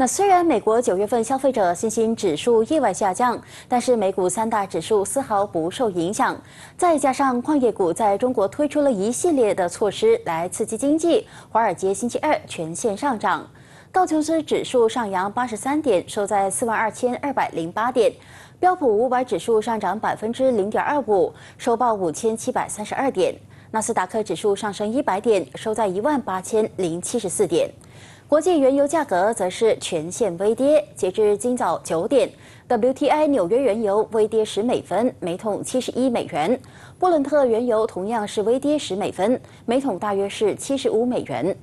那虽然美国9月份消费者信心指数意外下降，但是美股3大指数丝毫不受影响。再加上矿业股在中国推出了一系列的措施来刺激经济，华尔街星期2全线上涨。 道琼斯指数上扬83点，收在42,208点；标普500指数上涨0.25%，收报5,732点；纳斯达克指数上升100点，收在18,074点。国际原油价格则是全线微跌，截至今早9点 ，WTI 纽约原油微跌10美分，每桶71美元；布伦特原油同样是微跌10美分，每桶大约是75美元。